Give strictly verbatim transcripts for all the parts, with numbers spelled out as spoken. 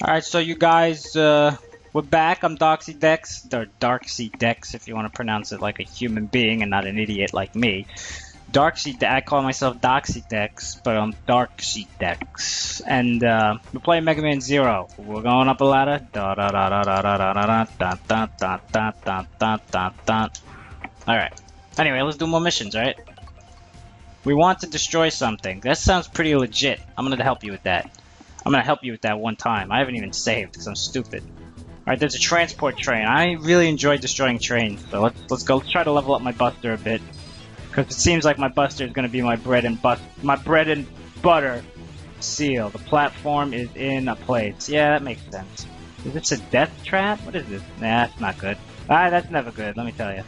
Alright, so you guys, uh, we're back. I'm Darkcydex, or Darkcydex if you want to pronounce it like a human being and not an idiot like me. Darkcydex, I call myself Darkcydex, but I'm Darkcydex. And uh, we're playing Mega Man Zero. We're going up a ladder. Alright. Anyway, let's do more missions, right? We want to destroy something. That sounds pretty legit. I'm gonna help you with that. I'm gonna help you with that one time. I haven't even saved because I'm stupid. Alright, there's a transport train. I really enjoy destroying trains, so let's let's go. Let's try to level up my Buster a bit. Because it seems like my Buster is gonna be my bread and but my bread and butter seal. The platform is in a place. Yeah, that makes sense. Is this a death trap? What is this? Nah, that's not good. Ah, that's never good, let me tell you. I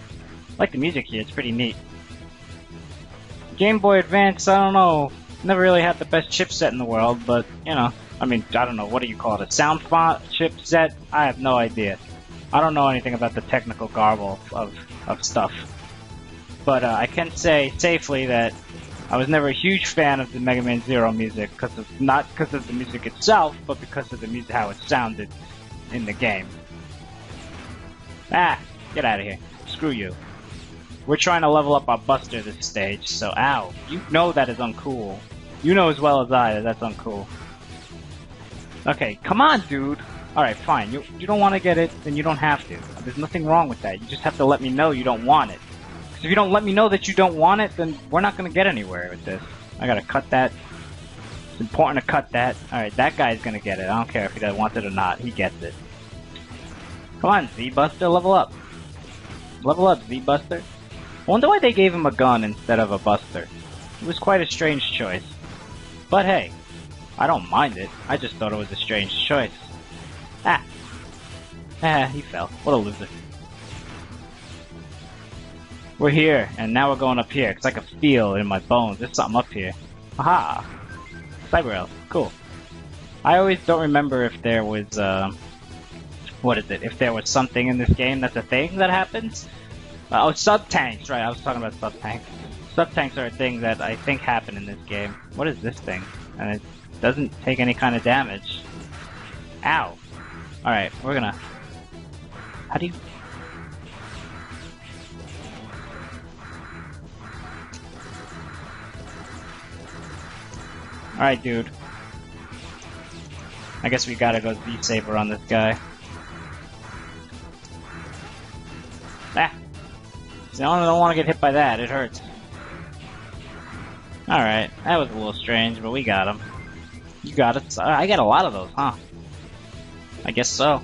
like the music here, it's pretty neat. Game Boy Advance, I don't know. Never really had the best chipset in the world, but, you know. I mean, I don't know, what do you call it? A sound font chipset? I have no idea. I don't know anything about the technical garble of, of stuff. But uh, I can say safely that I was never a huge fan of the Mega Man Zero music, because of, not because of the music itself, but because of the music, how it sounded in the game. Ah, get out of here. Screw you. We're trying to level up our Buster this stage, so ow. You know that is uncool. You know as well as I that that's uncool. Okay, come on, dude. Alright, fine. You, you don't want to get it, then you don't have to. There's nothing wrong with that. You just have to let me know you don't want it. Because if you don't let me know that you don't want it, then we're not going to get anywhere with this. I gotta cut that. It's important to cut that. Alright, that guy's going to get it. I don't care if he wants it or not. He gets it. Come on, Z Buster, level up. Level up, Z Buster. I wonder why they gave him a gun instead of a Buster. It was quite a strange choice. But hey, I don't mind it. I just thought it was a strange choice. Ah. Ah, he fell. What a loser. We're here, and now we're going up here, because I can feel in my bones. There's something up here. Aha! Cyber Elf. Cool. I always don't remember if there was, uh... what is it? If there was something in this game that's a thing that happens? Uh, oh, sub-tanks, right, I was talking about sub-tanks. Sub-tanks are a thing that I think happen in this game. What is this thing? And it doesn't take any kind of damage. Ow! Alright, we're gonna... How do you... Alright, dude. I guess we gotta go Z-saber on this guy. Ah! See, I don't want to get hit by that. It hurts. Alright. That was a little strange, but we got him. You got it. I got a lot of those, huh? I guess so.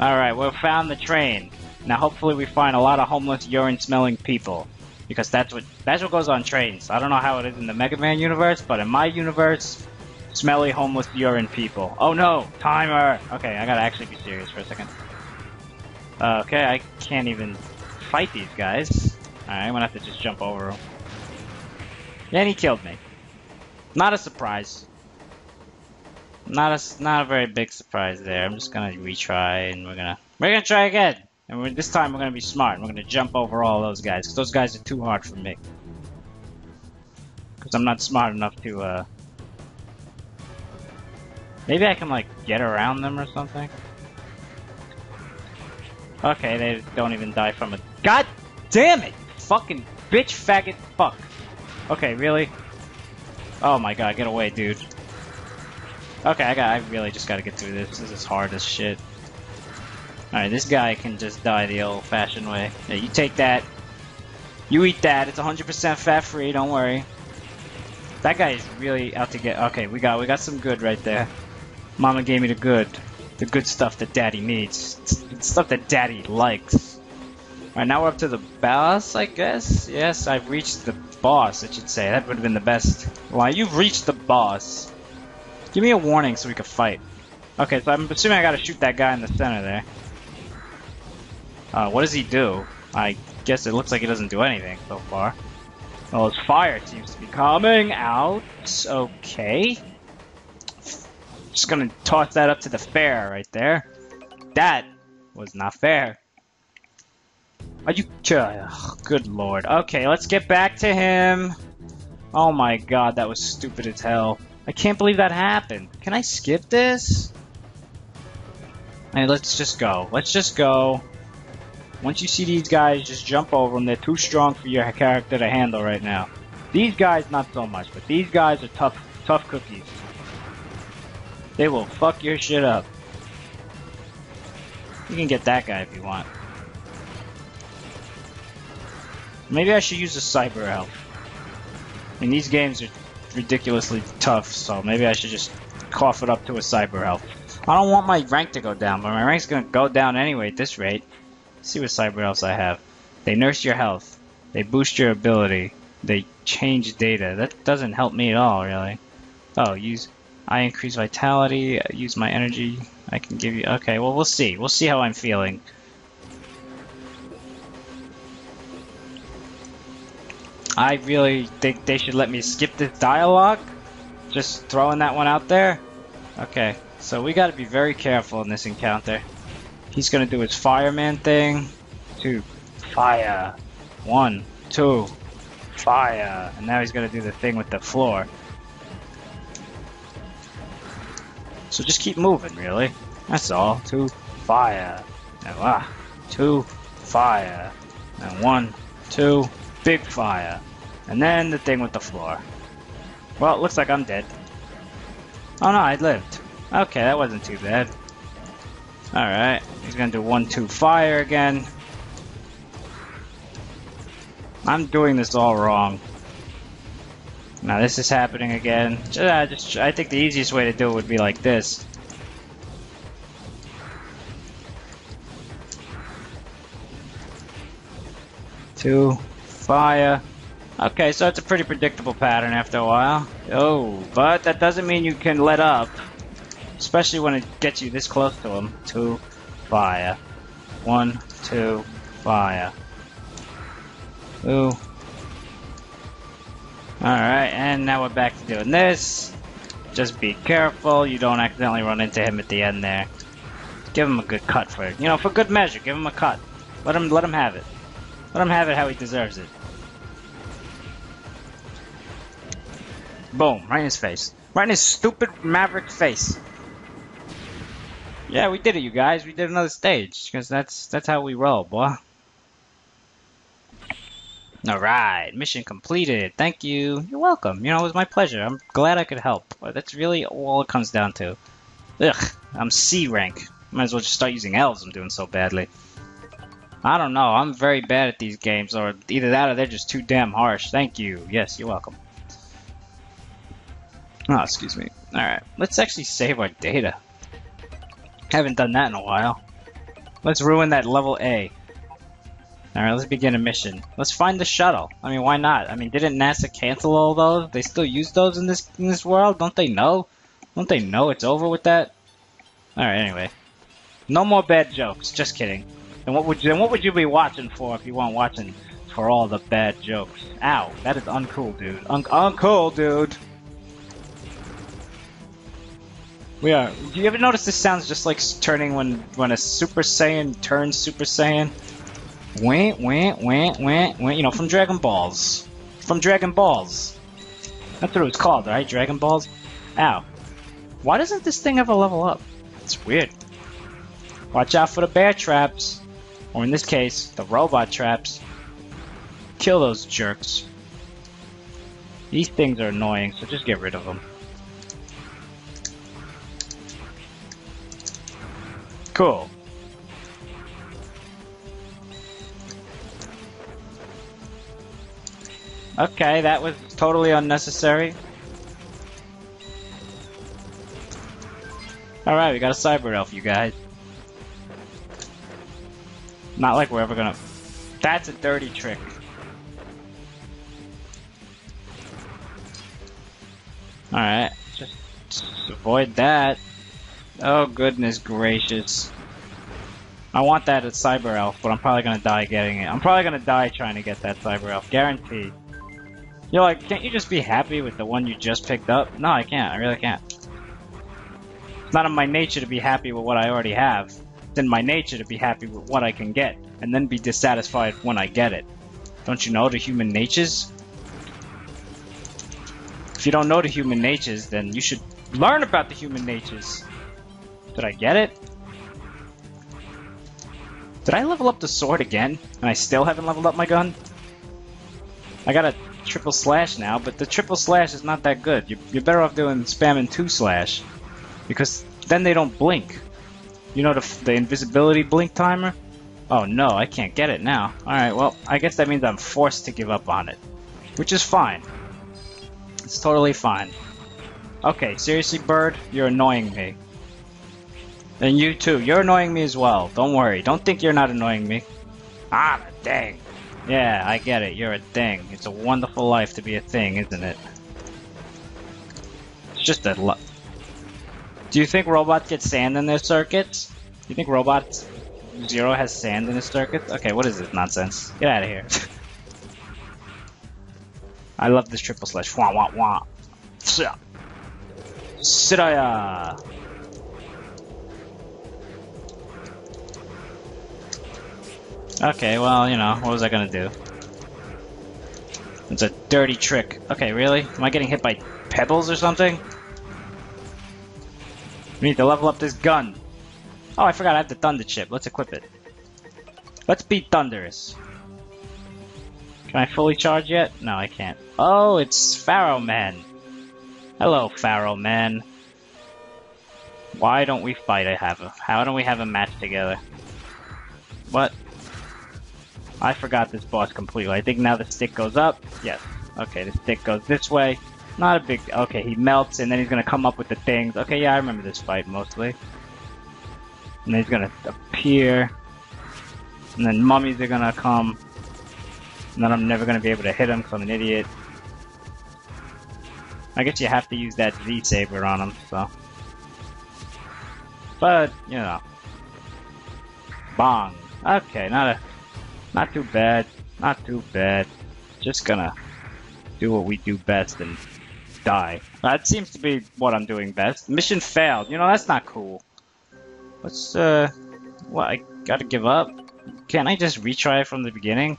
Alright, we found the train. Now hopefully we find a lot of homeless urine-smelling people. Because that's what, that's what goes on trains. I don't know how it is in the Mega Man universe, but in my universe... Smelly, homeless, urine people. Oh no! Timer! Okay, I gotta actually be serious for a second. Uh, okay, I can't even fight these guys. Alright, I'm gonna have to just jump over him. And he killed me. Not a surprise. Not a, not a very big surprise there. I'm just gonna retry and we're gonna... We're gonna try again! And we're, this time we're gonna be smart. We're gonna jump over all those guys, because those guys are too hard for me. Because I'm not smart enough to, uh... Maybe I can, like, get around them or something? Okay, they don't even die from it. God damn it! Fucking bitch, faggot, fuck. Okay, really? Oh my god, get away, dude. Okay, I got. I really just gotta get through this. This is hard as shit. Alright, this guy can just die the old-fashioned way. Yeah, you take that. You eat that. It's one hundred percent fat-free, don't worry. That guy is really out to get... Okay, we got, we got some good right there. Mama gave me the good. The good stuff that Daddy needs. It's, it's stuff that Daddy likes. Alright, now we're up to the boss, I guess? Yes, I've reached the boss, I should say. That would have been the best. Well, you've reached the boss. Give me a warning so we can fight. Okay, so I'm assuming I gotta shoot that guy in the center there. Uh, what does he do? I guess it looks like he doesn't do anything so far. Oh, his fire seems to be coming out. Okay. Just gonna toss that up to the fair right there. That was not fair. Are you... Oh, good lord. Okay, let's get back to him. Oh my god, that was stupid as hell. I can't believe that happened. Can I skip this? Hey, let's just go. Let's just go. Once you see these guys, just jump over them. They're too strong for your character to handle right now. These guys, not so much, but these guys are tough, tough cookies. They will fuck your shit up. You can get that guy if you want. Maybe I should use a Cyber Elf. I mean, these games are ridiculously tough, so maybe I should just cough it up to a Cyber Elf. I don't want my rank to go down, but my rank's gonna go down anyway at this rate. Let's see what Cyber Elves I have. They nurse your health. They boost your ability. They change data. That doesn't help me at all, really. Oh, use... I increase vitality. I use my energy. I can give you... Okay, well, we'll see. We'll see how I'm feeling. I really think they should let me skip this dialogue. Just throwing that one out there. Okay, so we gotta be very careful in this encounter. He's gonna do his fireman thing. Two, fire. One, two, fire. And now he's gonna do the thing with the floor. So just keep moving, really. That's all. Two, fire. And ah, two, fire. And one, two, big fire. And then the thing with the floor. Well, it looks like I'm dead. Oh no, I lived. Okay, that wasn't too bad. Alright, he's gonna do one, two, fire again. I'm doing this all wrong. Now this is happening again. Just, I, just, I think the easiest way to do it would be like this. Two, fire. Okay, so it's a pretty predictable pattern after a while. Oh, but that doesn't mean you can let up. Especially when it gets you this close to him. Two, fire. One, two, fire. Two. Alright, and now we're back to doing this. Just be careful you don't accidentally run into him at the end there. Give him a good cut for it. You know, for good measure, give him a cut. Let him, let him have it. Let him have it how he deserves it. Boom, right in his face. Right in his stupid maverick face. Yeah, we did it, you guys. We did another stage, because that's that's how we roll, boy. Alright, mission completed. Thank you. You're welcome. You know, it was my pleasure. I'm glad I could help. That's really all it comes down to. Ugh, I'm C rank. Might as well just start using elves. I'm doing so badly. I don't know. I'm very bad at these games, or either that or they're just too damn harsh. Thank you. Yes, you're welcome. Oh, excuse me. Alright, let's actually save our data. Haven't done that in a while. Let's ruin that level A. Alright, let's begin a mission. Let's find the shuttle. I mean, why not? I mean, didn't NASA cancel all those? They still use those in this in this world? Don't they know? Don't they know it's over with that? Alright, anyway. No more bad jokes. Just kidding. And what would you, and what would you be watching for if you weren't watching for all the bad jokes? Ow, that is uncool, dude. Un uncool, dude! We are. Do you ever notice this sounds just like turning when when a Super Saiyan turns Super Saiyan? Went, went, went, went, went. You know, from Dragon Balls. From Dragon Balls. That's what it was called, right? Dragon Balls? Ow. Why doesn't this thing ever level up? It's weird. Watch out for the bear traps. Or in this case, the robot traps. Kill those jerks. These things are annoying, so just get rid of them. Cool. Okay, that was totally unnecessary. Alright, we got a Cyber Elf, you guys. Not like we're ever gonna... That's a dirty trick. Alright, just, just avoid that. Oh, goodness gracious. I want that at Cyber Elf, but I'm probably gonna die getting it. I'm probably gonna die trying to get that Cyber Elf. Guaranteed. You're like, can't you just be happy with the one you just picked up? No, I can't. I really can't. It's not in my nature to be happy with what I already have. It's in my nature to be happy with what I can get. and then be dissatisfied when I get it. Don't you know the human natures? If you don't know the human natures, then you should learn about the human natures. Did I get it? Did I level up the sword again? And I still haven't leveled up my gun? I got a triple slash now, but the triple slash is not that good. You're, you're better off doing spamming two slash, because then they don't blink. You know the, the invisibility blink timer? Oh no, I can't get it now. Alright, well, I guess that means I'm forced to give up on it. Which is fine. It's totally fine. Okay, seriously, bird, you're annoying me. And you too, you're annoying me as well. Don't worry, don't think you're not annoying me. I'm a thing. Yeah, I get it, you're a thing. It's a wonderful life to be a thing, isn't it? It's just a lot. Do you think robots get sand in their circuits? You think robots Zero has sand in his circuits? Okay, what is this nonsense? Get out of here. I love this triple slash. Wah wah wah. Siraya. Okay, well, you know, what was I gonna do? It's a dirty trick. Okay, really? Am I getting hit by pebbles or something? We need to level up this gun. Oh, I forgot I have the thunder chip. Let's equip it. Let's be thunderous. Can I fully charge yet? No, I can't. Oh, it's Pharaoh Man. Hello, Pharaoh Man. Why don't we fight? I have a. How don't we have a match together? What? I forgot this boss completely. I think now the stick goes up. Yes. Okay, the stick goes this way. Not a big. Okay, he melts and then he's gonna come up with the things. Okay, yeah, I remember this fight mostly. And he's gonna appear, and then mummies are gonna come, and then I'm never gonna be able to hit him because I'm an idiot. I guess you have to use that Z-saber on him, so. But, you know. Bong. Okay, not a, not too bad, not too bad. Just gonna do what we do best and die. That seems to be what I'm doing best. Mission failed. You know, that's not cool. What's, uh, what, I gotta give up? Can't I just retry from the beginning?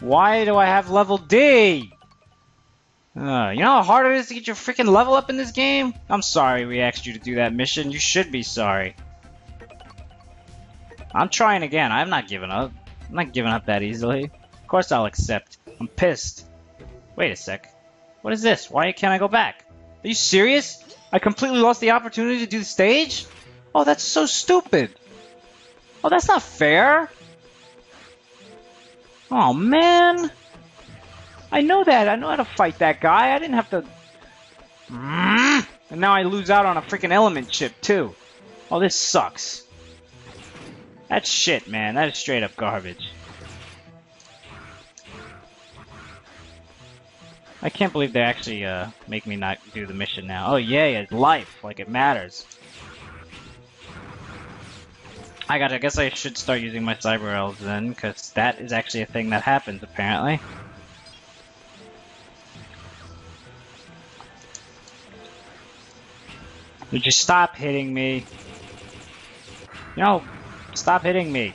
Why do I have level D? Uh, you know how hard it is to get your freaking level up in this game? I'm sorry we asked you to do that mission. You should be sorry. I'm trying again. I'm not giving up. I'm not giving up that easily. Of course I'll accept. I'm pissed. Wait a sec. What is this? Why can't I go back? Are you serious? I completely lost the opportunity to do the stage? Oh, that's so stupid. Oh, that's not fair. Oh, man. I know that. I know how to fight that guy. I didn't have to... And now I lose out on a freaking element chip, too. Oh, this sucks. That's shit, man. That is straight up garbage. I can't believe they actually uh, make me not do the mission now. Oh, yay. It's life. Like, it matters. I got. I guess I should start using my Cyber Elves then, because that is actually a thing that happens, apparently. Would you stop hitting me? You know, stop hitting me.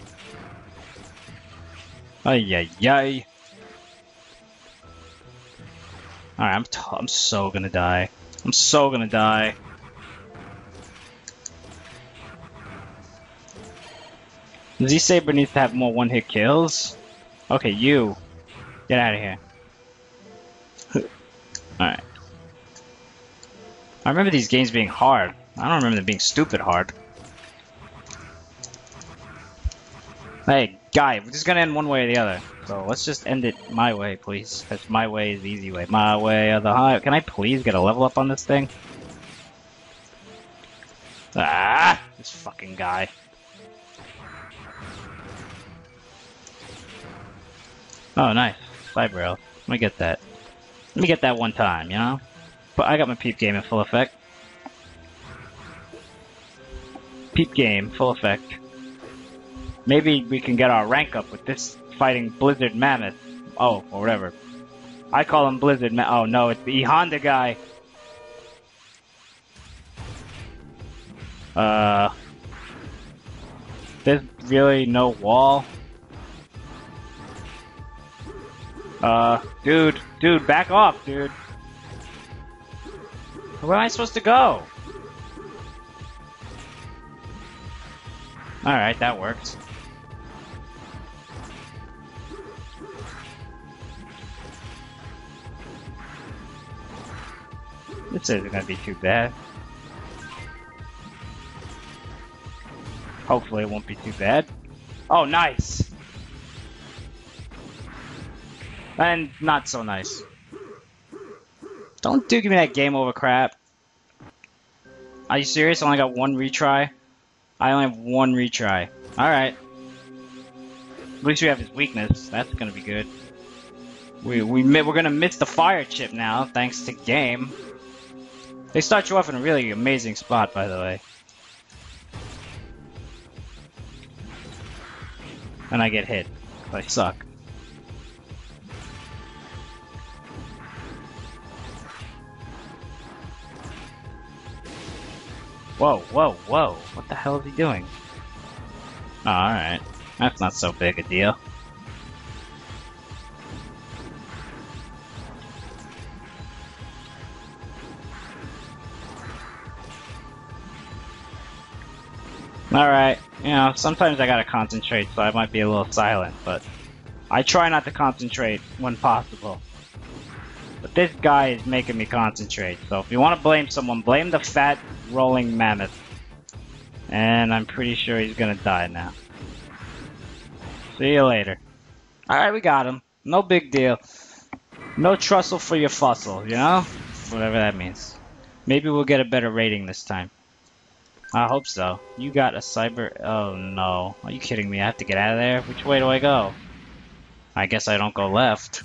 Ay, ay, ay. Alright, I'm, t I'm so gonna die. I'm so gonna die. Z-Saber needs to have more one-hit kills. Okay, you. Get out of here. Alright. I remember these games being hard. I don't remember them being stupid hard. Hey, guy, we're just gonna end one way or the other. So let's just end it my way, please. Because my way is the easy way. My way or the high. Can I please get a level up on this thing? Ah! This fucking guy. Oh, nice. Cyber Elf. Let me get that. Let me get that one time, you know? But I got my peep game in full effect. Peep game, full effect. Maybe we can get our rank up with this fighting Blizzard Mammoth. Oh, or whatever. I call him Blizzard Ma- Oh, no, it's the E-Honda guy. Uh... There's really no wall. Uh, dude, dude, back off, dude. Where am I supposed to go? Alright, that worked. This isn't gonna be too bad. Hopefully it won't be too bad. Oh, nice! And not so nice. Don't do give me that game over crap. Are you serious? I only got one retry? I only have one retry. Alright. At least we have his weakness. That's gonna be good. We, we, we're gonna miss the fire chip now, thanks to game. They start you off in a really amazing spot, by the way. And I get hit. I suck. Whoa, whoa, whoa. What the hell is he doing? Oh, alright. That's not so big a deal. Alright, you know, sometimes I gotta concentrate, so I might be a little silent, but I try not to concentrate when possible. But this guy is making me concentrate, so if you want to blame someone, blame the fat rolling mammoth. And I'm pretty sure he's gonna die now. See you later. Alright, we got him. No big deal. No trussle for your fossil, you know? Whatever that means. Maybe we'll get a better rating this time. I hope so. You got a cyber... Oh, no. Are you kidding me? I have to get out of there? Which way do I go? I guess I don't go left.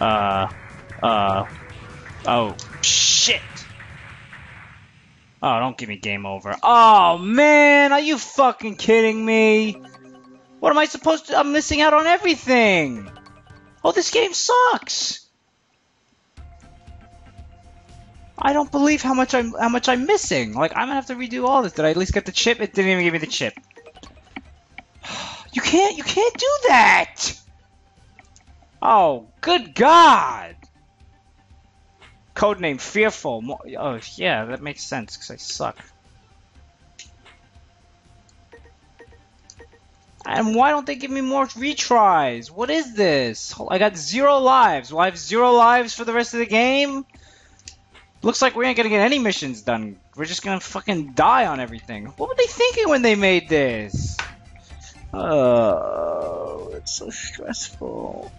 Uh... Uh... Oh, shit! Oh, don't give me game over. Oh, man! Are you fucking kidding me? What am I supposed to... I'm missing out on everything! Oh, this game sucks! I don't believe how much I'm how much I'm missing. Like, I'm gonna have to redo all this. Did I at least get the chip? It didn't even give me the chip. You can't you can't do that. Oh, good God. Codename Fearful. Oh yeah, that makes sense because I suck. And why don't they give me more retries? What is this? I got zero lives. Well, I have zero lives for the rest of the game. Looks like we ain't gonna get any missions done. We're just gonna fucking die on everything. What were they thinking when they made this? Oh, it's so stressful.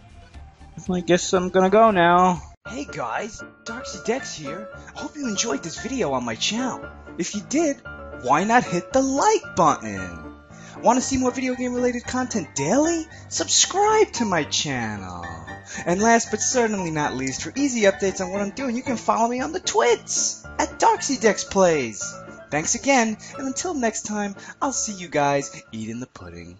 I guess I'm gonna go now. Hey guys, Darkcydex here. Hope you enjoyed this video on my channel. If you did, why not hit the like button? Want to see more video game related content daily? Subscribe to my channel. And last but certainly not least, for easy updates on what I'm doing, you can follow me on the twits at DarksydexPlays. Thanks again, and until next time, I'll see you guys eating the pudding.